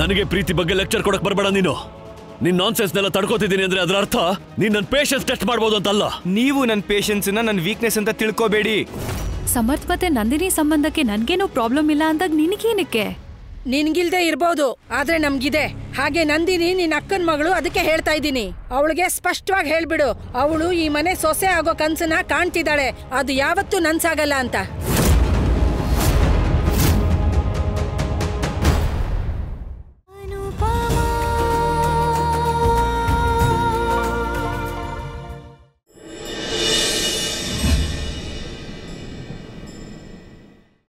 ನನಗೆ ಪ್ರೀತಿ ಬಗ್ಗೆ ಲೆಕ್ಚರ್ ಕೊಡಕ್ಕೆ ಬರಬೇಡ ನೀನು. ನಿನ್ನ ನಾನ್ಸೆನ್ಸ್ ನೆಲ್ಲ ತಡ್ಕೋತಿದ್ದೀನಿ ಅಂದ್ರೆ ಅದರ ಅರ್ಥ ನೀನು ನನ್ನ ಪೇಷನ್ಸ್ ಟೆಸ್ಟ್ ಮಾಡಬಹುದು ಅಂತ ಅಲ್ಲ. ನೀವು ನನ್ನ ಪೇಷನ್ಸ್ ನ ನನ್ನ ವೀಕ್ನೆಸ್ ಅಂತ ತಿಳ್ಕೋಬೇಡಿ. ಸಮರ್ಥ ಮತ್ತೆ ನಂದಿನಿ ಸಂಬಂಧಕ್ಕೆ ನನಗೇನೋ ಪ್ರಾಬ್ಲಮ್ ಇಲ್ಲ ಅಂದಾಗ ನಿನಗೇನಕ್ಕೆ? ನಿನಗಿಲ್ಲದೆ ಇರಬಹುದು ಆದ್ರೆ ನಮಗಿದೆ. ಹಾಗೆ ನಂದಿನಿ ನಿನ್ನ ಅಕ್ಕನ ಮಗಳು, ಅದಕ್ಕೆ ಹೇಳ್ತಾ ಇದ್ದೀನಿ ಅವಳಿಗೆ ಸ್ಪಷ್ಟವಾಗಿ ಹೇಳಿಬಿಡು ಅವಳು ಈ ಮನೆ ಸೊಸೆ ಆಗೋ ಕನಸನ್ನ ಕಾಣ್ತಿದ್ದಾಳೆ, ಅದು ಯಾವತ್ತೂ ನನಸಾಗಲ್ಲ ಅಂತ.